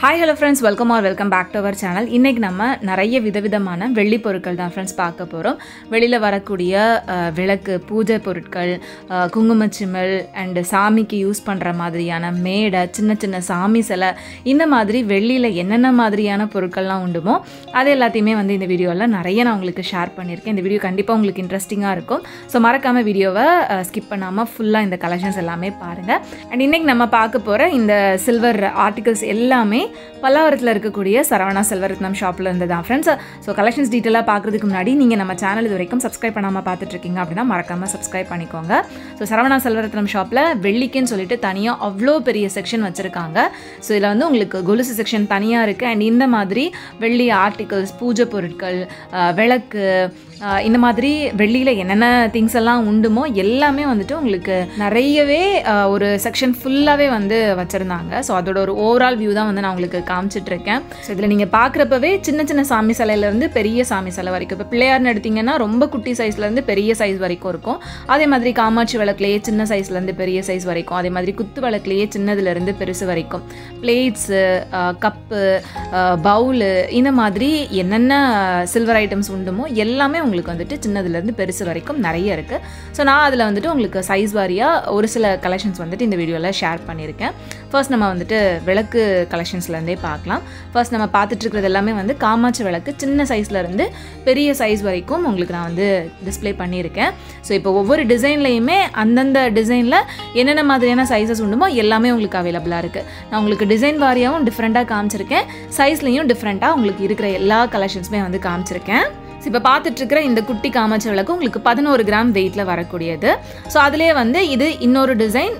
Hi hello friends, welcome or welcome back to our channel. இன்னைக்கு நம்ம நிறைய விதவிதமான வெள்ளி பொருட்கள் தான் friends பார்க்க போறோம். வெளியில வரக்கூடிய விளக்கு, பூஜை பொருட்கள், குங்குமச்சிமில் and சாமிக்கு யூஸ் பண்ற மாதிரியான மேடை, சின்ன சின்ன சாமி சிலை, இந்த மாதிரி வெள்ளியில என்னென்ன மாதிரியான பொருட்கள்லாம் உண்டுமோ அது எல்லாத்தையுமே வந்து இந்த வீடியோல நிறைய நான் உங்களுக்கு ஷேர் பண்ணிருக்கேன். இந்த வீடியோ கண்டிப்பா உங்களுக்கு இன்ட்ரஸ்டிங்கா இருக்கும். சோ மறக்காம வீடியோவை ஸ்கிப் பண்ணாம ஃபுல்லா இந்த கலெக்ஷன்ஸ் எல்லாமே பாருங்க. and இன்னைக்கு நம்ம பார்க்க போற இந்த சில்வர் ஆர்டிகல்ஸ் எல்லாமே பல்லாவரத்துல இருக்கக்கூடிய சரவணா செல்வரத்னம் ஷாப்ல இருந்ததா फ्रेंड्स. சோ கலெக்ஷன்ஸ் டீடைலா பார்க்கிறதுக்கு முன்னாடி நீங்க நம்ம சேனல் இது வரைக்கும் சப்ஸ்கிரைப் பண்ணாம பார்த்துட்டு இருக்கீங்க அப்படினா மறக்காம சப்ஸ்கிரைப் பண்ணிக்கோங்க. சோ சரவணா செல்வரத்னம் ஷாப்ல வெள்ளிக்குன்னு சொல்லிட்டு தனியா அவ்ளோ பெரிய செக்ஷன் வச்சிருக்காங்க. சோ இதுல வந்து உங்களுக்கு கொலுசு செக்ஷன் தனியா இருக்கு and இந்த மாதிரி வெள்ளி ஆர்டிகல்ஸ், பூஜை பொருட்கள், விளக்கு, இந்த மாதிரி வெள்ளியில என்னென்ன திங்ஸ் எல்லாம் உண்டுமோ எல்லாமே வந்துட்டு உங்களுக்கு நிறையவே ஒரு செக்ஷன் ஃபுல்லாவே வந்து வச்சிருந்தாங்க. சோ அதோட ஒரு ஓவரால் வியூ தான் வந்து நான் உங்களுக்கு காமிச்சிட்டு இருக்கேன். சோ இதல நீங்க பாக்குறப்பவே சின்ன சின்ன சாமி சிலையில இருந்து பெரிய சாமி சிலை வரைக்கும், இப்ப பிள்ளையார்னு எடுத்தீங்கன்னா ரொம்ப குட்டி சைஸ்ல இருந்து பெரிய சைஸ் வரைக்கும் இருக்கும். அதே மாதிரி காமாட்சி விளக்குலயே சின்ன சைஸ்ல இருந்து பெரிய சைஸ் வரைக்கும், அதே மாதிரி குத்து விளக்குலயே சின்னதுல இருந்து பெருசு வரைக்கும் பிளேட்ஸ், கப்பு, பவுல், இந்த மாதிரி என்னென்ன சில்வர் ஐட்டம்ஸ் உண்டுமோ எல்லாமே உங்களுக்கு வந்துட்டு சின்னதுல இருந்து பெருசு வரைக்கும் நிறைய இருக்கு. சோ நான் அதுல வந்துட்டு உங்களுக்கு சைஸ் வாரியா ஒரு சில கலெக்ஷன்ஸ் வந்துட்டு இந்த வீடியோல ஷேர் பண்ணியிருக்கேன். ஃபர்ஸ்ட் நம்ம வந்துட்டு விளக்கு கலெக்ஷன்ஸ்ல இருந்தே பார்க்கலாம். ஃபர்ஸ்ட் நம்ம பார்த்துட்டு இருக்கிறது எல்லாமே வந்து காமாட்சி விளக்கு, சின்ன சைஸ்ல இருந்து பெரிய சைஸ் வரைக்கும் உங்களுக்கு நான் வந்து டிஸ்பிளே பண்ணியிருக்கேன். ஸோ இப்போ ஒவ்வொரு டிசைன்லையுமே அந்தந்த டிசைனில் என்னென்ன மாதிரியான சைஸஸ் உண்டுமோ எல்லாமே உங்களுக்கு அவைலபிளாக இருக்கு. நான் உங்களுக்கு டிசைன் வாரியாகவும் டிஃப்ரெண்ட்டாக காமிச்சிருக்கேன், சைஸ்லையும் டிஃப்ரெண்ட்டாக உங்களுக்கு இருக்கிற எல்லா கலெக்ஷன்ஸுமே வந்து காமிச்சிருக்கேன். இப்போ பார்த்துட்டு இருக்கிற இந்த குட்டி காமாட்சி விளக்கு உங்களுக்கு 11 கிராம் வெயிட்ல வரக்கூடியது. ஸோ அதுலேயே வந்து இது இன்னொரு டிசைன்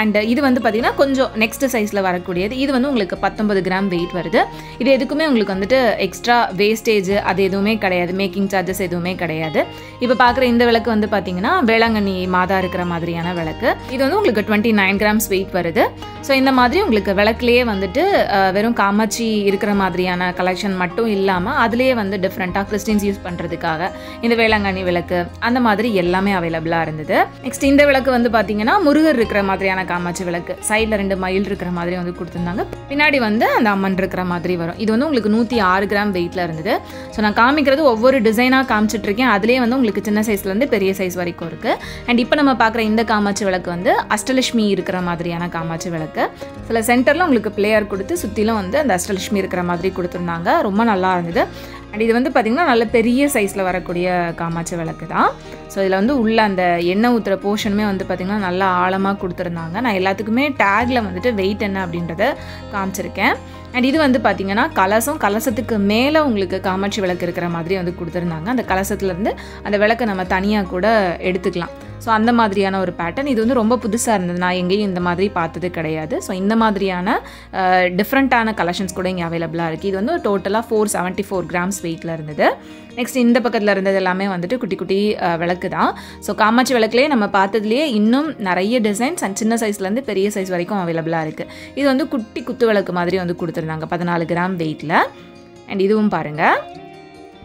அண்ட் இது வந்து பார்த்தீங்கன்னா கொஞ்சம் நெக்ஸ்ட் சைஸ்ல வரக்கூடியது. இது வந்து உங்களுக்கு 19 கிராம் வெயிட் வருது. இது எதுக்குமே உங்களுக்கு வந்துட்டு எக்ஸ்ட்ரா வேஸ்டேஜ் அது எதுவுமே கிடையாது, மேக்கிங் சார்ஜஸ் எதுவுமே கிடையாது. இப்போ பார்க்குற இந்த விளக்கு வந்து பார்த்தீங்கன்னா வேளாங்கண்ணி மாதா இருக்கிற மாதிரியான விளக்கு. இது வந்து உங்களுக்கு 29 கிராம்ஸ் வெயிட் வருது. ஸோ இந்த மாதிரி உங்களுக்கு விளக்குலேயே வந்துட்டு வெறும் காமாட்சி இருக்கிற மாதிரியான கலெக்ஷன் மட்டும் இல்லாமல் அதுலேயே வந்து டிஃப்ரெண்ட்டாக கிறிஸ்டின்ஸ் யூஸ் பண்ணுறதுக்காக இந்த வேளாங்கண்ணி விளக்கு அந்த மாதிரி எல்லாமே அவைலபிளாக இருந்தது. நெக்ஸ்ட் இந்த விளக்கு வந்து பார்த்தீங்கன்னா முருகர் இருக்கிற மாதிரியான காமாட்சி விளக்கு. சைடில் 2 மயில் இருக்கிற மாதிரி வந்து கொடுத்துருந்தாங்க, பின்னாடி வந்து அந்த அம்மன் இருக்கிற மாதிரி வரும். இது வந்து உங்களுக்கு 106 கிராம் வெயிட்டில் இருந்தது. ஸோ நான் காமிக்கிறது ஒவ்வொரு டிசைனாக காமிச்சிட்ருக்கேன், அதுலேயே வந்து உங்களுக்கு சின்ன சைஸ்லேருந்து பெரிய சைஸ் வரைக்கும் இருக்குது. அண்ட் இப்போ நம்ம பார்க்குற இந்த காமாட்சி விளக்கு வந்து அஷ்டலட்சுமி இருக்கிற மாதிரியான காமாட்சி விளக்கு. சில சென்டரில் உங்களுக்கு பிளேயர் கொடுத்து சுற்றிலும் வந்து அந்த அஷ்டலட்சுமி இருக்கிற மாதிரி கொடுத்துருந்தாங்க, ரொம்ப நல்லா இருந்தது. அண்ட் இது வந்து பார்த்திங்கன்னா நல்ல பெரிய சைஸில் வரக்கூடிய காமாட்சி விளக்கு தான். ஸோ இதில் வந்து உள்ள அந்த எண்ணெய் ஊற்றுற போர்ஷனுமே வந்து பார்த்திங்கன்னா நல்லா ஆழமாக கொடுத்துருந்தாங்க. நான் எல்லாத்துக்குமே டேக்கில் வந்துட்டு வெயிட் என்ன அப்படின்றத காமிச்சிருக்கேன். அண்ட் இது வந்து பார்த்திங்கன்னா கலசம், கலசத்துக்கு மேலே உங்களுக்கு காமாட்சி விளக்கு இருக்கிற மாதிரி வந்து கொடுத்துருந்தாங்க. அந்த கலசத்துலேருந்து அந்த விளக்கை நம்ம தனியாக கூட எடுத்துக்கலாம். ஸோ அந்த மாதிரியான ஒரு பேட்டர்ன் இது வந்து ரொம்ப புதுசாக இருந்தது, நான் எங்கேயும் இந்த மாதிரி பார்த்தது கிடையாது. ஸோ இந்த மாதிரியான டிஃப்ரெண்ட்டான கலெக்ஷன்ஸ் கூட இங்கே அவைலபிளாக இருக்குது. இது வந்து டோட்டலாக 474 கிராம்ஸ் வெயிட்டில் இருந்தது. நெக்ஸ்ட் இந்த பக்கத்தில் இருந்தது எல்லாமே வந்துட்டு குட்டி குட்டி விளக்கு தான். ஸோ காமாட்சி விளக்குலேயே நம்ம பார்த்ததுலேயே இன்னும் நிறைய டிசைன்ஸ் அண்ட் சின்ன சைஸ்லேருந்து பெரிய சைஸ் வரைக்கும் அவைலபிளாக இருக்குது. இது வந்து குட்டி குத்து விளக்கு மாதிரி வந்து கொடுத்துருந்தாங்க 14 கிராம் வெயிட்டில். அண்ட் இதுவும் பாருங்கள்,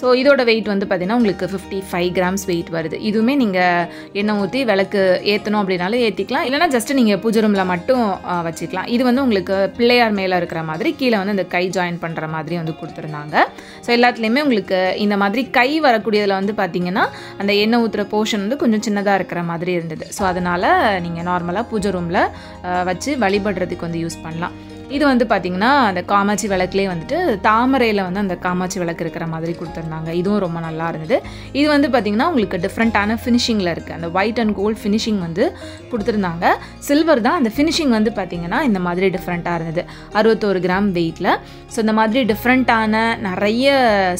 ஸோ இதோட வெயிட் வந்து பார்த்திங்கன்னா உங்களுக்கு 55 கிராம்ஸ் வெயிட் வருது. இதுவுமே நீங்கள் எண்ணெய் ஊற்றி விளக்கு ஏற்றணும் அப்படின்னாலும் ஏற்றிக்கலாம், இல்லைனா ஜஸ்ட்டு நீங்கள் பூஜை ரூமில் மட்டும் வச்சுக்கலாம். இது வந்து உங்களுக்கு பிள்ளையார் மேலே இருக்கிற மாதிரி கீழே வந்து இந்த கை ஜாயின் பண்ணுற மாதிரி வந்து கொடுத்துருந்தாங்க. ஸோ எல்லாத்துலேயுமே உங்களுக்கு இந்த மாதிரி கை வரக்கூடியதில் வந்து பார்த்திங்கன்னா அந்த எண்ணெய் ஊற்றுற போர்ஷன் வந்து கொஞ்சம் சின்னதாக இருக்கிற மாதிரி இருந்தது. ஸோ அதனால் நீங்கள் நார்மலாக பூஜை ரூமில் வச்சு வழிபடுறதுக்கு வந்து யூஸ் பண்ணலாம். இது வந்து பார்த்திங்கன்னா அந்த காமாட்சி விளக்குலேயே வந்துட்டு தாமரையில் வந்து அந்த காமாட்சி விளக்கு இருக்கிற மாதிரி கொடுத்துருந்தாங்க. இதுவும் ரொம்ப நல்லா இருந்தது. இது வந்து பார்த்திங்கன்னா உங்களுக்கு டிஃப்ரெண்ட்டான ஃபினிஷிங்கில் இருக்குது, அந்த ஒயிட் அண்ட் கோல்ட் ஃபினிஷிங் வந்து கொடுத்துருந்தாங்க. சில்வர் தான், அந்த ஃபினிஷிங் வந்து பார்த்திங்கன்னா இந்த மாதிரி டிஃப்ரெண்ட்டாக இருந்தது. 61 கிராம் வெயிட்டில். ஸோ இந்த மாதிரி டிஃப்ரெண்ட்டான நிறைய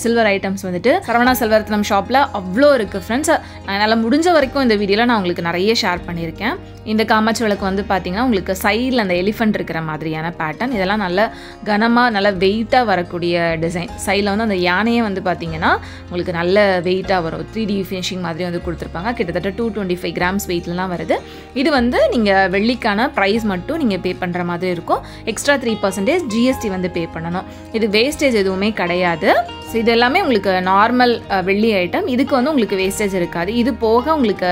சில்வர் ஐட்டம்ஸ் வந்துட்டு சரவணா செல்வரத்னம் ஷாப்பில் அவ்வளோ இருக்குது ஃப்ரெண்ட்ஸ். அதனால் முடிஞ்ச வரைக்கும் இந்த வீடியோவில் நான் உங்களுக்கு நிறைய ஷேர் பண்ணியிருக்கேன். இந்த காமாட்சி விளக்கு வந்து பார்த்திங்கன்னா உங்களுக்கு சைடில் அந்த எலிஃபண்ட் இருக்கிற மாதிரியான பேட்டர்ன், இதெல்லாம் நல்ல கனமாக நல்ல வெயிட்டாக வரக்கூடிய டிசைன். சைடில் வந்து அந்த யானையே வந்து பார்த்தீங்கன்னா உங்களுக்கு நல்ல வெயிட்டாக வரும், 3D ஃபினிஷிங் மாதிரி வந்து கொடுத்துருப்பாங்க. கிட்டத்தட்ட 225 கிராம்ஸ் வெயிட்லாம் வருது. இது வந்து நீங்கள் வெள்ளிக்கான ப்ரைஸ் மட்டும் நீங்கள் பே பண்ணுற மாதிரி இருக்கும். எக்ஸ்ட்ரா 3% ஜிஎஸ்டி வந்து பே பண்ணணும். இது வேஸ்டேஜ் எதுவுமே கிடையாது. So this is a normal velli item. This is wastage irukadu. This poga ungalku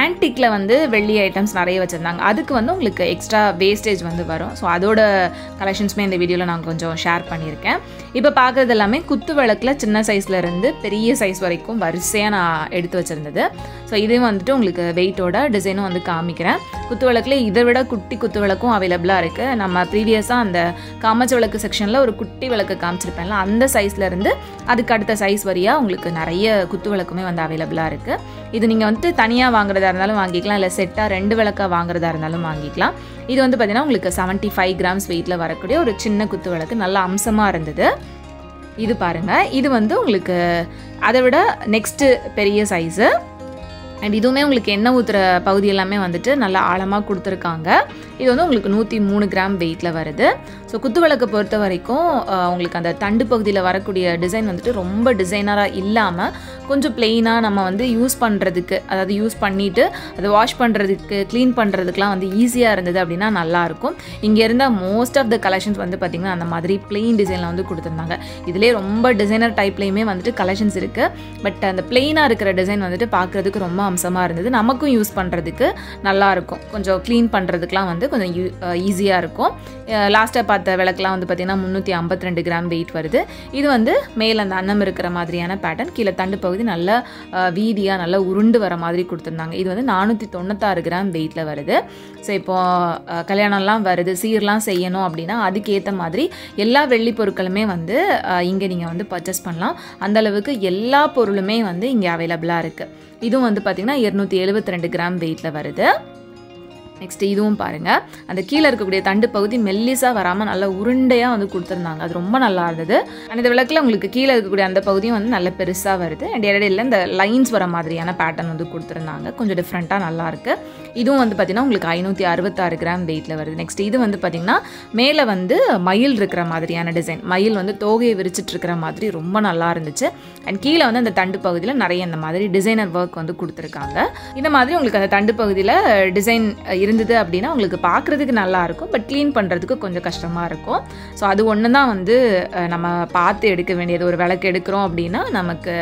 antique la vandu velli items nariya vechirundanga. Adukku vandu ungalku extra wastage vandu varum. So adoda collections me indha video la naan konjam share pannirken. Ipo paakradhu ellame kuthuvalakkula chinna size la irundhu periya size varaikkum varusaya na eduthu vechirundhathu. So idhum vandu ungalku weight oda design vandu kaamikren. Kuthuvalakkula idha vida kutti kuthuvalakum available ah irukku. Nama previous ah andha kaamachavalakku section la oru kutti valakku kaamichirpenla andha size la irundhu அதுக்கு அடுத்த size வரியா உங்களுக்கு நிறைய குத்து விளக்குமே வந்து அவேலபிளா இருக்கு. இது நீங்க வந்து தனியா வாங்குறதா இருந்தாலும் வாங்கிக்கலாம் இல்ல செட்டா ரெண்டு விளக்கா வாங்குறதா இருந்தாலும் வாங்கிக்கலாம். இது வந்து பாத்தீங்கன்னா உங்களுக்கு 75 கிராம்ஸ் வெயிட்ல வரக்கூடிய ஒரு சின்ன குத்து விளக்கு நல்ல அம்சமா இருந்தது. இது பாருங்க இது வந்து உங்களுக்கு அதைவிட நெக்ஸ்ட் பெரிய சைஸ். And இதுமே உங்களுக்கு என்ன ஊத்துற பகுதி எல்லாமே வந்துட்டு நல்ல ஆழமா கொடுத்திருக்காங்க. இது வந்து உங்களுக்கு 103 கிராம் வெயிட்ல வருது. சோ குத்துவிளக்கு பொறுத்த வரைக்கும் உங்களுக்கு அந்த தண்டு பகுதியில வரக்கூடிய டிசைன் வந்துட்டு ரொம்ப டிசைனரா இல்லாம கொஞ்சம் ப்ளைனா நம்ம வந்து யூஸ் பண்றதுக்கு அதாவது யூஸ் பண்ணிட்டு அது வாஷ் பண்றதுக்கு க்ளீன் பண்றதுக்குலாம் வந்து ஈஸியா இருந்தது அப்படினா நல்லா இருக்கும். இங்க இருந்த மோஸ்ட் ஆஃப் தி கலெக்ஷன்ஸ் வந்து பாத்தீங்கன்னா அந்த மாதிரி ப்ளைன் டிசைன்ல வந்து கொடுத்திருந்தாங்க. இதிலே ரொம்ப டிசைனர் டைப்லயுமே வந்துட்டு கலெக்ஷன்ஸ் இருக்கு. பட் அந்த ப்ளைனா இருக்கிற டிசைன் வந்துட்டு பார்க்கிறதுக்கு ரொம்ப அம்சமா இருந்தது. நமக்கும் யூஸ் பண்றதுக்கு நல்லா இருக்கும். கொஞ்சம் க்ளீன் பண்றதுக்குலாம் வந்து கொஞ்சம் ஈஸியா இருக்கும். லாஸ்டா பார்த்த விளக்குலாம் வந்து பாத்தீங்கன்னா 352 கிராம் வெயிட் வருது. இது வந்து மேல அந்த அன்னம் இருக்கிற மாதிரியான பேட்டர்ன், கீழ தண்டு பகுதி நல்ல வீதியா நல்ல உருண்டு வர மாதிரி கொடுத்திருந்தாங்க. இது வந்து 496 கிராம் வெயிட்ல வருது. சோ இப்போ கல்யாணம்லாம் வருது, சீர்லாம் செய்யணும் அப்படினா அதுக்கு ஏத்த மாதிரி எல்லா வெள்ளி பொருட்களுமே வந்து இங்க நீங்க வந்து பர்ச்சேஸ் பண்ணலாம். அந்த அளவுக்கு எல்லா பொருளுமே வந்து இங்க அவேலபிளா இருக்கு. இதுவும் வந்து பாத்தீங்கன்னா 272 கிராம் வெயிட்ல வருது. நெக்ஸ்ட் இதுவும் பாருங்க, அந்த கீழே இருக்கக்கூடிய தண்டு பகுதி மெல்லிசா வராம நல்ல உருண்டையா வந்து கொடுத்திருந்தாங்க. அது ரொம்ப நல்லா இருந்தது. அண்ட் இந்த விளக்குல உங்களுக்கு கீழே இருக்கக்கூடிய அந்த பகுதியும் வந்து நல்ல பெருசா வருது. அண்ட் இடையில இந்த லைன்ஸ் வர மாதிரியான பேட்டர்ன் வந்து கொடுத்திருந்தாங்க. கொஞ்சம் டிஃப்ரெண்டா நல்லா இருக்கு. இதுவும் வந்து பாத்தீங்கன்னா உங்களுக்கு 566 கிராம் வெயிட்ல வருது. நெக்ஸ்ட் இது வந்து பாத்தீங்கன்னா மேல வந்து மயில் இருக்கிற மாதிரியான டிசைன், மயில் வந்து தோகையை விரிச்சிட்டு இருக்கிற மாதிரி ரொம்ப நல்லா இருந்துச்சு. அண்ட் கீழே வந்து அந்த தண்டு பகுதியில நிறைய இந்த மாதிரி டிசைனர் ஒர்க் வந்து கொடுத்திருக்காங்க. இந்த மாதிரி உங்களுக்கு அந்த தண்டு பகுதியில டிசைன் இருந்தது அப்படினா உங்களுக்கு பார்க்கிறதுக்கு நல்லா இருக்கும். பட் க்ளீன் பண்றதுக்கு கொஞ்சம் கஷ்டமா இருக்கும். சோ அது ஒண்ணு தான் வந்து நம்ம பார்த்து எடுக்க வேண்டியது. ஒரு விளக்கு எடுக்கிறோம் அப்படினா நமக்கு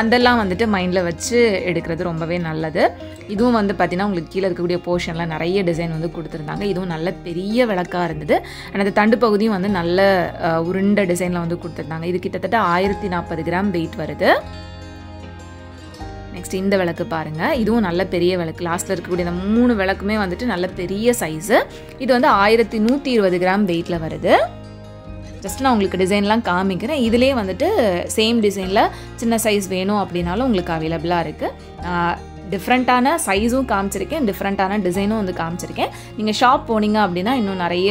அதெல்லாம் வந்துட்டு மைண்ட்ல வச்சு எடுக்கிறது ரொம்பவே நல்லது. இதுவும் வந்து பாத்தீங்கன்னா உங்களுக்கு கீழ இருக்கக்கூடிய போர்ஷன்ல நிறைய டிசைன் வந்து கொடுத்திருந்தாங்க. இதுவும் நல்ல பெரிய விளக்கா இருந்தது. அந்த தண்டு பகுதியும் வந்து நல்ல உருண்ட டிசைன்ல வந்து கொடுத்திருந்தாங்க. இது கிட்டத்தட்ட 1040 கிராம் வெயிட் வருது. நெக்ஸ்ட் இந்த விளக்கு பாருங்க, இதுவும் நல்ல பெரிய விளக்கு. லாஸ்ட்ல இருக்கக்கூடிய இந்த மூணு விளக்குமே வந்துட்டு நல்ல பெரிய சைஸ். இது வந்து 1120 கிராம் வெயிட்ல வருது. ஜஸ்ட் நான் உங்களுக்கு டிசைன்லாம் காமிக்கிறேன். இதுலேயே வந்துட்டு சேம் டிசைனில் சின்ன சைஸ் வேணும் அப்படின்னாலும் உங்களுக்கு அவைலபிளாக இருக்குது. டிஃப்ரெண்ட்டான சைஸும் காமிச்சிருக்கேன், டிஃப்ரெண்ட்டான டிசைனும் வந்து காமிச்சிருக்கேன். நீங்கள் ஷாப் போனீங்க அப்படின்னா இன்னும் நிறைய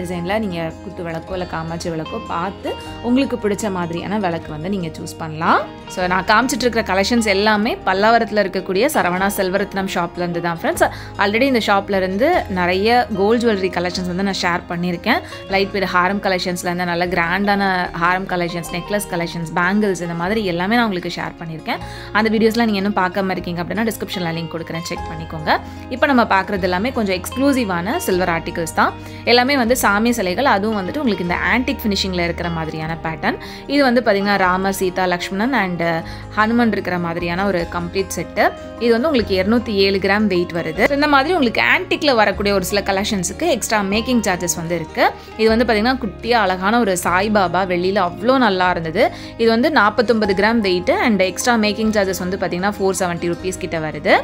டிசைனில் நீங்கள் குத்து விளக்கோ இல்லை காமாட்சி விளக்கோ பார்த்து உங்களுக்கு பிடிச்ச மாதிரியான விளக்கு வந்து நீங்கள் சூஸ் பண்ணலாம். ஸோ நான் காமிச்சிட்டு இருக்கிற கலெக்ஷன்ஸ் எல்லாமே பல்லாவரத்தில் இருக்கக்கூடிய சரவணா செல்வரத்னம் ஷாப்லேருந்து தான் ஃப்ரெண்ட்ஸ். ஆல்ரெடி இந்த ஷாப்லேருந்து நிறைய கோல்ட் ஜுவல்லரி கலெக்ஷன்ஸ் வந்து நான் ஷேர் பண்ணியிருக்கேன். லைட் வெயிட் ஹாரம் கலெக்ஷன்ஸ்லேருந்து நல்ல கிராண்டான ஹாரம் கலெக்ஷன்ஸ், நெக்லஸ் கலெக்ஷன்ஸ், பேங்கிள்ஸ், இந்த மாதிரி எல்லாமே நான் உங்களுக்கு ஷேர் பண்ணியிருக்கேன். அந்த வீடியோஸ்லாம் நீங்கள் இன்னும் பார்க்காம இருக்கீங்க அப்படின்னா டிஸ்கிரிப்ஷன்ல லிங்க் கொடுக்குறேன், செக் பண்ணிக்கோங்க. இப்போ நம்ம பார்க்குறது எல்லாமே கொஞ்சம் எக்ஸ்க்ளூசிவான சில்வர் ஆர்டிகல்ஸ் தான். எல்லாமே வந்து சாமி சிலைகள், அதுவும் வந்துட்டு உங்களுக்கு இந்த ஆன்டிக் ஃபினிஷிங்ல இருக்கிற மாதிரியான பேட்டர்ன். இது வந்து பார்த்தீங்கன்னா ராம, சீதா, லக்ஷ்மணன் அண்ட் ஹனுமன் இருக்கிற மாதிரியான ஒரு கம்ப்ளீட் செட்டு. இது வந்து உங்களுக்கு 207 கிராம் வெயிட் வருது. இந்த மாதிரி உங்களுக்கு ஆன்டிக்ல வரக்கூடிய ஒரு சில கலெக்ஷன்ஸுக்கு எக்ஸ்ட்ரா மேக்கிங் சார்ஜஸ் வந்து இருக்கு. இது வந்து பார்த்தீங்கன்னா குட்டியா அழகான ஒரு சாய்பாபா வெளியில அவ்வளோ நல்லா இருந்தது. இது வந்து 49 gram weight and extra making charges வந்து பார்த்தீங்கன்னா 470 ருபீஸ் கிட்ட வருது.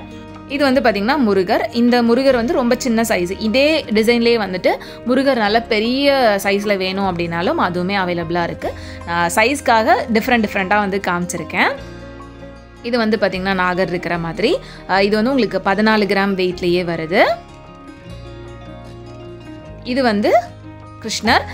இது வந்து பார்த்தீங்கன்னா முருகர். இந்த முருகர் வந்து ரொம்ப சின்ன சைஸ். இதே டிசைன்லேயே வந்துட்டு முருகர் நல்ல பெரிய சைஸில் வேணும் அப்படின்னாலும் அதுவுமே அவைலபிளாக இருக்குது. சைஸ்க்காக டிஃப்ரெண்ட்டாக வந்து காமிச்சிருக்கேன். இது வந்து பார்த்தீங்கன்னா நாகர் இருக்கிற மாதிரி. இது வந்து உங்களுக்கு 14 கிராம் வெயிட்லேயே வருது. இது வந்து கிருஷ்ணர்.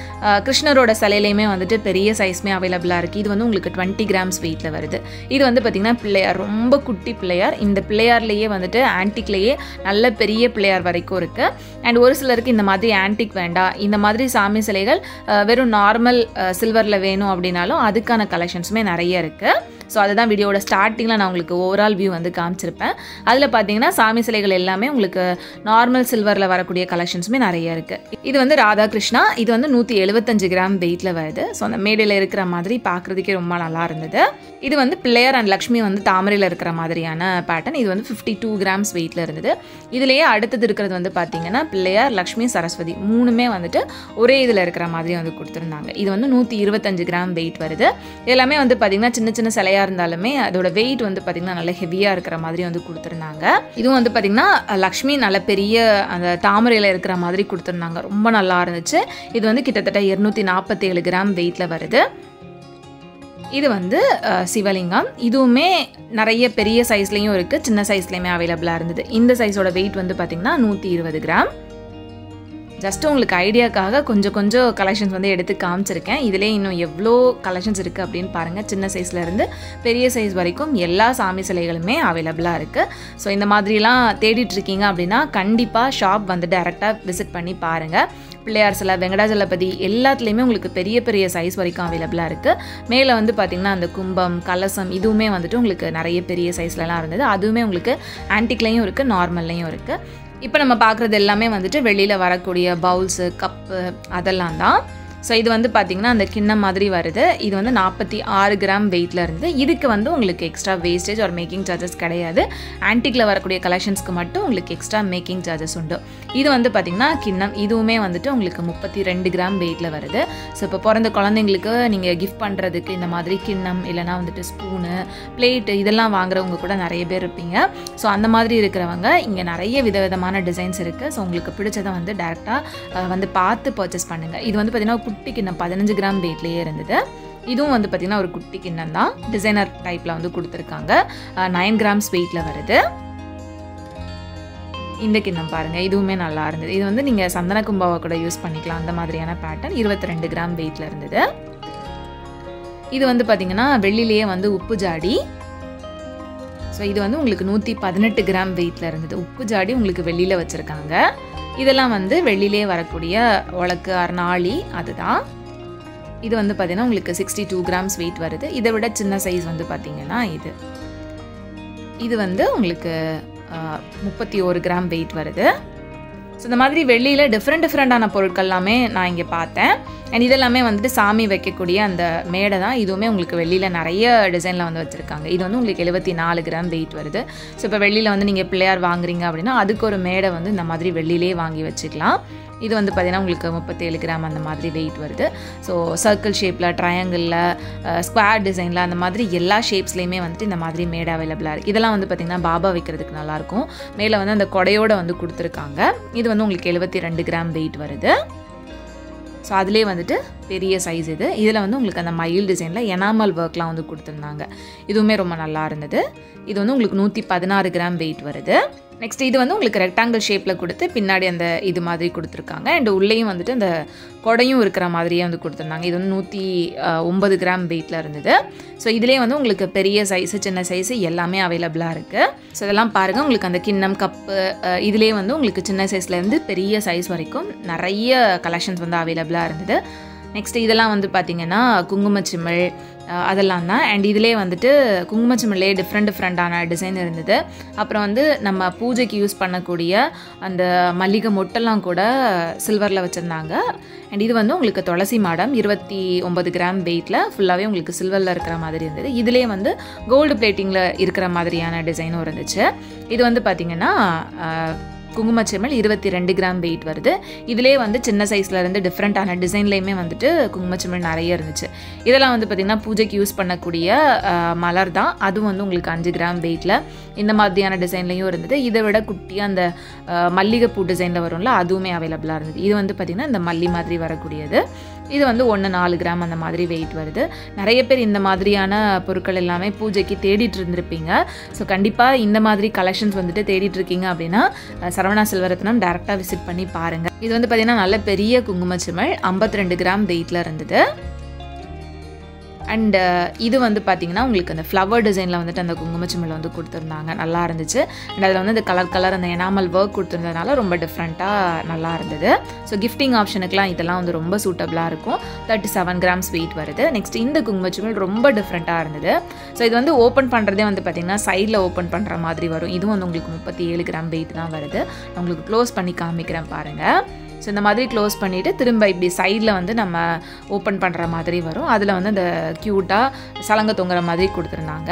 கிருஷ்ணரோட சிலையிலையுமே வந்துட்டு பெரிய சைஸ்மே அவைலபிளாக இருக்குது. இது வந்து உங்களுக்கு 20 கிராம்ஸ் வெயிட்டில் வருது. இது வந்து பார்த்திங்கன்னா பிள்ளையார், ரொம்ப குட்டி பிள்ளையார். இந்த பிள்ளையார்லேயே வந்துட்டு ஆன்டிக்லேயே நல்ல பெரிய பிள்ளையார் வரைக்கும் இருக்குது. அண்ட் ஒரு சிலருக்கு இந்த மாதிரி ஆன்டிக் வேண்டாம், இந்த மாதிரி சாமி சிலைகள் வெறும் நார்மல் சில்வரில் வேணும் அப்படின்னாலும் அதுக்கான கலெக்ஷன்ஸுமே நிறைய இருக்குது. So that's video starting la na ungalku overall view vandu kaamichirpen adula pathina saami silaigal ellame ungalku normal silver la varakkudiya collections me nariya irukku idu vandu radha krishna idu vandu 175 gram weight la varudhu so andha meedila irukra maadhiri paakradhukku romba nalla irundhudu idu vandu player and lakshmi vandu taamarila irukra maadhiriyana pattern idu vandu 52 grams weight la irundhudu idileye aduthathu irukradhu vandu pathina player lakshmi saraswati moonume vandu ore idila irukra maadhiri vandu kuduthirundanga idu vandu 125 gram weight varudhu ellame vandu pathina chinna chinna salaya இருந்தாலுமே அதோட weight வந்து பாத்தீங்கன்னா நல்ல ஹெவியா இருக்குற மாதிரி வந்து கொடுத்திருந்தாங்க. இது வந்து பாத்தீங்கன்னா லட்சுமி நல்ல பெரிய அந்த தாமரையில இருக்குற மாதிரி கொடுத்திருந்தாங்க. ரொம்ப நல்லா இருந்துச்சு. இது வந்து கிட்டத்தட்ட 247 கிராம் weightல வருது. இது வந்து சிவலிங்கம். இதுவுமே நிறைய பெரிய சைஸ்லயும் இருக்கு, சின்ன சைஸ்லயுமே அவேலபிளா இருந்தது. இந்த சைஸோட weight வந்து பாத்தீங்கன்னா 120 கிராம். Just உங்களுக்கு ஐடியாக்காக கொஞ்சம் கலெக்ஷன்ஸ் வந்து எடுத்து காமிச்சிருக்கேன். இதிலே இன்னும் எவ்ளோ கலெக்ஷன்ஸ் இருக்கு அப்படிን பாருங்க. சின்ன சைஸ்ல இருந்து பெரிய சைஸ் வரைக்கும் எல்லா சாமி சிலைகளுமே அவேலபிளா இருக்கு. சோ இந்த மாதிரிலாம் தேடிட்டு இருக்கீங்க அப்படினா கண்டிப்பா ஷாப் வந்து டைரக்டா விசிட் பண்ணி பாருங்க. பிள்ளையார் சிலை, வெங்கடாஜலபதி எல்லாத்துலயுமே உங்களுக்கு பெரிய பெரிய சைஸ் வரைக்கும் அவேலபிளா இருக்கு. மேல வந்து பாத்தீங்கன்னா அந்த கும்பம், கலசம் இதுவுமே வந்துட்டு உங்களுக்கு நிறைய பெரிய சைஸ்லலாம் இருந்தது. அதுவுமே உங்களுக்கு ஆன்டிக்லயும் இருக்கு, நார்மல்லயும் இருக்கு. இப்போ நம்ம பார்க்குறது எல்லாமே வந்துட்டு வெளியில வரக்கூடிய பவுல்ஸ், கப் அதெல்லாம் தான். சோ இது வந்து பாத்தீங்கன்னா அந்த கிண்ணம் மாதிரி வருது. இது வந்து 46 கிராம் வெயிட்ல இருந்து இதுக்கு வந்து உங்களுக்கு extra wastage or making charges கிடையாது. ஆன்டிக்ல வரக்கூடிய கலெக்ஷன்ஸ்க்கு மட்டும் உங்களுக்கு எக்ஸ்ட்ரா மேக்கிங் சார்ஜஸ் உண்டு. இது வந்து பாத்தீங்கன்னா கிண்ணம் இதுவுமே வந்துட்டு உங்களுக்கு 32 கிராம் வெயிட்ல வருது. சோ இப்ப பிறந்த குழந்தைகளுக்கு நீங்க கிஃப்ட் பண்றதுக்கு இந்த மாதிரி கிண்ணம் இல்லனா வந்துட்டு ஸ்பூன், பிளேட் இதெல்லாம் வாங்குறவங்க கூட நிறைய பேர் இருப்பீங்க. சோ அந்த மாதிரி இருக்கிறவங்க இங்க நிறைய விதவிதமான டிசைன்ஸ் இருக்கு. சோ உங்களுக்கு பிடிச்சதை வந்து டைரக்டா வந்து பார்த்து பர்ச்சேஸ் பண்ணுங்க. இது வந்து பாத்தீங்கன்னா குட்டி கிண்ணம் 15 கிராம் வெயிட்லயே இருந்தது. இதுவும் வந்து பாத்தீங்கன்னா ஒரு குட்டி கிண்ணம் தான், டிசைனர் டைப்ல வந்து கொடுத்திருக்காங்க. 9 கிராம்ஸ் வெயிட்ல வருது. இந்த கிண்ணம் பாருங்க, இதுவுமே நல்லா இருந்தது. இது வந்து நீங்க சந்தன கும்பாவை கூட யூஸ் பண்ணிக்கலாம், அந்த மாதிரியான பேட்டர்ன். 22 கிராம் வெயிட்ல இருந்தது. இது வந்து பாத்தீங்கன்னா வெள்ளிலேயே வந்து உப்பு ஜாடி. சோ இது வந்து உங்களுக்கு 118 கிராம் வெயிட்ல இருந்தது. உப்பு ஜாடி உங்களுக்கு வெள்ளியில வச்சிருக்காங்க. இதெல்லாம் வந்து வெளியிலே வரக்கூடிய உலக்கு அர்நாளி அதுதான். இது வந்து பாத்தீங்கன்னா உங்களுக்கு 62 கிராம்ஸ் வெயிட் வருது. இதை விட சின்ன சைஸ் வந்து பாத்தீங்கன்னா இது இது வந்து உங்களுக்கு 31 கிராம் வெயிட் வருது. ஸோ இந்த மாதிரி வெளியில டிஃப்ரெண்டான பொருட்கள் எல்லாமே நான் இங்கே பார்த்தேன். அண்ட் இதெல்லாமே வந்துட்டு சாமி வைக்கக்கூடிய அந்த மேடை தான். இதுவுமே உங்களுக்கு வெளியில நிறைய டிசைனில் வந்து வச்சுருக்காங்க. இது வந்து உங்களுக்கு 74 கிராம் வெயிட் வருது. ஸோ இப்போ வெளியில வந்து நீங்கள் பிள்ளையார் வாங்குறீங்க அப்படின்னா அதுக்கு ஒரு மேடை வந்து இந்த மாதிரி வெளியிலே வாங்கி வச்சுக்கலாம். இது வந்து பார்த்தீங்கன்னா உங்களுக்கு 37 கிராம் அந்த மாதிரி வெயிட் வருது. ஸோ சர்க்கிள் ஷேப்பில், ட்ரையாங்கிளில், ஸ்கொயர் டிசைனில் அந்த மாதிரி எல்லா ஷேப்ஸ்லேயுமே வந்துட்டு இந்த மாதிரி மேடை அவைலபிளாக இருக்குது. இதெல்லாம் வந்து பார்த்திங்கன்னா பாபா வைக்கிறதுக்கு நல்லாயிருக்கும். மேலே வந்து அந்த கொடையோட வந்து கொடுத்துருக்காங்க. இது வந்து உங்களுக்கு 72 கிராம் வெயிட் வருது. ஸோ அதிலே வந்துட்டு பெரிய சைஸ் இது. இதில் வந்து உங்களுக்கு அந்த மயில் டிசைனில் எனாமல் ஒர்க்லாம் வந்து கொடுத்துருந்தாங்க. இதுவுமே ரொம்ப நல்லா இருந்தது. இது வந்து உங்களுக்கு 116 கிராம் வெயிட் வருது. நெக்ஸ்ட் இது வந்து உங்களுக்கு ரெக்டாங்கிள் ஷேப்பில் கொடுத்து பின்னாடி அந்த இது மாதிரி கொடுத்துருக்காங்க. அண்ட் உள்ளேயும் வந்துட்டு அந்த கொடையும் இருக்கிற மாதிரியே வந்து கொடுத்துருந்தாங்க. இது வந்து 109 கிராம் வெயிட்டில் இருந்தது. ஸோ இதிலே வந்து உங்களுக்கு பெரிய சைஸு, சின்ன சைஸு எல்லாமே அவைலபிளாக இருக்குது. ஸோ இதெல்லாம் பாருங்கள். உங்களுக்கு அந்த கிண்ணம், கப்பு இதிலே வந்து உங்களுக்கு சின்ன சைஸ்லேருந்து பெரிய சைஸ் வரைக்கும் நிறைய கலெக்ஷன்ஸ் வந்து அவைலபிளாக இருந்தது. நெக்ஸ்ட் இதெல்லாம் வந்து பார்த்திங்கன்னா குங்குமச்சிமிழ் அதெல்லாம் தான். அண்ட் இதிலே வந்துட்டு குங்குமச்சிமிழ்லேயே டிஃப்ரெண்டான டிசைன் இருந்தது. அப்புறம் வந்து நம்ம பூஜைக்கு யூஸ் பண்ணக்கூடிய அந்த மல்லிகை மொட்டெல்லாம் கூட சில்வரில் வச்சுருந்தாங்க. அண்ட் இது வந்து உங்களுக்கு துளசி மாடம் 29 கிராம் வெயிட்டில் ஃபுல்லாகவே உங்களுக்கு சில்வரில் இருக்கிற மாதிரி இருந்தது. இதிலே வந்து கோல்டு பிளேட்டிங்கில் இருக்கிற மாதிரியான டிசைனும் இருந்துச்சு. இது வந்து பார்த்திங்கன்னா குங்குமச்சிமிழ் 22 கிராம் வெயிட் வருது. இதுலேயே வந்து சின்ன சைஸ்ல இருந்து டிஃப்ரெண்டான டிசைன்லேயுமே வந்துட்டு குங்குமச்சிமிழ் நிறைய இருந்துச்சு. இதெல்லாம் வந்து பார்த்திங்கன்னா பூஜைக்கு யூஸ் பண்ணக்கூடிய மலர் தான். அதுவும் வந்து உங்களுக்கு 5 கிராம் வெயிட்டில் இந்த மாதிரியான டிசைன்லையும் இருந்தது. இதை விட குட்டியாக அந்த மல்லிகைப்பூ டிசைனில் வரும்ல, அதுவுமே அவைலபிளாக இருந்தது. இது வந்து பார்த்திங்கன்னா இந்த மல்லி மாதிரி வரக்கூடியது. இது வந்து 14 கிராம் அந்த மாதிரி வெயிட் வருது. நிறைய பேர் இந்த மாதிரியான பொருட்கள் எல்லாமே பூஜைக்கு தேடிட்டு இருந்திருப்பீங்க. ஸோ கண்டிப்பாக இந்த மாதிரி கலெக்ஷன்ஸ் வந்துட்டு தேடிட்டு இருக்கீங்க அப்படின்னா சரவணா செல்வரத்னம் டைரக்டாக விசிட் பண்ணி பாருங்கள். இது வந்து பார்த்தீங்கன்னா நல்ல பெரிய குங்குமச்சிமிழ் 52 கிராம் வெயிட்டில் இருந்தது. And இது வந்து பாத்தீங்கன்னா உங்களுக்கு அந்த flower designல வந்துட்டு அந்த குங்குமச்சிமில வந்து கொடுத்திருந்தாங்க நல்லா இருந்துச்சு and அதுல வந்து அந்த கலர் அந்த enamel work கொடுத்திருந்ததனால ரொம்ப டிஃபரண்டா நல்லா இருந்தது சோ gifting ஆப்ஷனுக்குலாம் இதெல்லாம் வந்து ரொம்ப சூட்டபிளா இருக்கும் 37 grams weight வருது நெக்ஸ்ட் இந்த குங்குமச்சிமில் ரொம்ப டிஃபரண்டா இருந்தது சோ இது வந்து ஓபன் பண்றதே வந்து பாத்தீங்கன்னா சைடுல ஓபன் பண்ற மாதிரி வரும் இது வந்து உங்களுக்கு 37 கிராம் weight தான் வருது நான் உங்களுக்கு க்ளோஸ் பண்ணி காமிக்கிறேன் பாருங்க So, இந்த மாதிரி க்ளோஸ் பண்ணிட்டு திரும்ப இப்படி சைடுல வந்து நம்ம ஓபன் பண்ற மாதிரி வரும் அதுல வந்து அந்த கியூட்டா சலங்க தொங்கற மாதிரி கொடுத்திருந்தாங்க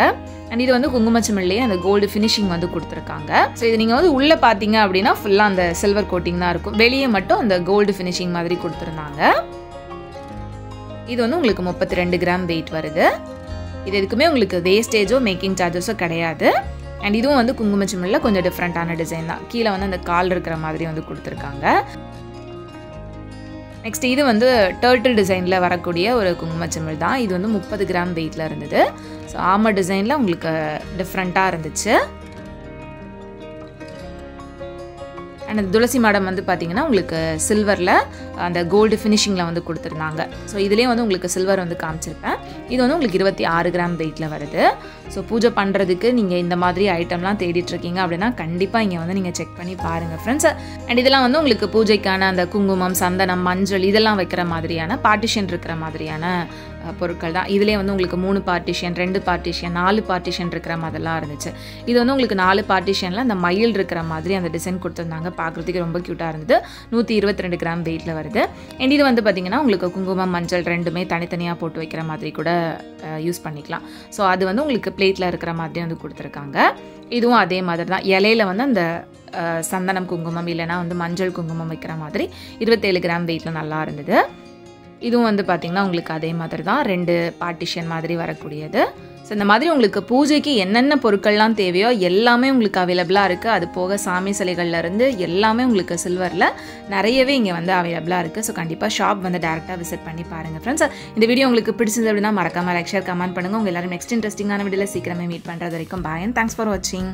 and இது வந்து குங்குமச்சமில்லையே அந்த கோல்ட் ஃபினிஷிங் வந்து கொடுத்திருக்காங்க சோ இது நீங்க வந்து உள்ள பாத்தீங்க அப்படினா ஃபுல்லா அந்த silver coating தான் இருக்கும் வெளிய மட்டும் அந்த கோல்ட் ஃபினிஷிங் மாதிரி கொடுத்திருந்தாங்க இது வந்து உங்களுக்கு 32 கிராம் weight வருது இது எதுக்குமே உங்களுக்கு வேஸ்டேஜோ மேக்கிங் சார்ஜஸோ கிடையாது and இதுவும் வந்து குங்குமச்சமில்ல கொஞ்சம் டிஃபரண்டான டிசைன் தான் கீழ வந்து அந்த கால் இருக்குற மாதிரி வந்து கொடுத்திருக்காங்க நெக்ஸ்ட் இது வந்து டர்ட்டில் டிசைன்ல வரக்கூடிய ஒரு குங்குமச்சமில் தான் இது வந்து 30 கிராம் வெயிட்ல இருந்தது சோ ஆமா டிசைன்ல உங்களுக்கு டிஃபரண்டா இருந்துச்சு and துளசி மேடம் வந்து பாத்தீங்கன்னா உங்களுக்கு சில்வர்ல அந்த கோல்ட் ஃபினிஷிங்ல வந்து கொடுத்திருந்தாங்க சோ இதுலயே வந்து உங்களுக்கு சில்வர் வந்து காமிச்சிருப்பேன் இது வந்து உங்களுக்கு 26 கிராம் வெயிட்ல வருது சோ பூஜை பண்றதுக்கு நீங்க இந்த மாதிரி ஐட்டம்லாம் தேடிட்டு இருக்கீங்க அப்படினா கண்டிப்பா இங்க வந்து நீங்க செக் பண்ணி பாருங்க फ्रेंड्स and இதெல்லாம் வந்து உங்களுக்கு பூஜைக்கான அந்த குங்குமம் சந்தனம் மஞ்சள் இதெல்லாம் வைக்கிற மாதிரியான பார்ட்டிஷன் இருக்குற மாதிரியான பொருட்கள் தான் இதுலயே வந்து உங்களுக்கு 3 பார்ட்டிஷன் 2 பார்ட்டிஷன் 4 பார்ட்டிஷன் இருக்குற மாதிரிலாம் இருந்துச்சு இது வந்து உங்களுக்கு 4 பார்ட்டிஷன்ல அந்த மயில் இருக்குற மாதிரி அந்த டிசைன் கொடுத்திருந்தாங்க பாக்குறதுக்கு ரொம்ப கியூட்டா இருந்தது 122 கிராம் வெயிட்ல வருது and இது வந்து பாத்தீங்கன்னா உங்களுக்கு குங்குமம் மஞ்சள் ரெண்டுமே தனித்தனியா போட்டு வைக்கிற மாதிரி கூட யூஸ் பண்ணிக்கலாம் சோ அது வந்து உங்களுக்கு பிளேட்ல இருக்குற மாதிரி வந்து கொடுத்திருக்காங்க இதுவும் அதே மாதிரி தான் இலையில வந்து அந்த சந்தனம் குங்குமம் இல்லனா வந்து மஞ்சள் குங்குமம் வைக்கிற மாதிரி 27 கிராம் வெயிட்ல நல்லா இருந்தது இதுவும் வந்து பாத்தீங்கன்னா உங்களுக்கு அதே மாதிரி தான் ரெண்டு பார்ட்டிஷன் மாதிரி வரக்கூடியது சோ இந்த மாதிரி உங்களுக்கு பூஜைக்கு என்னென்ன பொருட்கள்லாம் தேவையோ எல்லாமே உங்களுக்கு அவேலபிளா இருக்கு அது போக சாமி சிலைகள்ல இருந்து எல்லாமே உங்களுக்கு சில்வர்ல நிறையவே இங்க வந்து அவேலபிளா இருக்கு சோ கண்டிப்பா ஷாப் வந்து டைரக்டா விசிட் பண்ணி பாருங்க फ्रेंड्स இந்த வீடியோ உங்களுக்கு பிடிச்சிருந்தது அப்படினா மறக்காம லைக் ஷேர் கமெண்ட் பண்ணுங்க உங்க எல்லாரும் நெக்ஸ்ட் இன்ட்ரஸ்டிங்கான வீடியோல சீக்கிரமே மீட் பண்றது வரைக்கும் bye and thanks for watching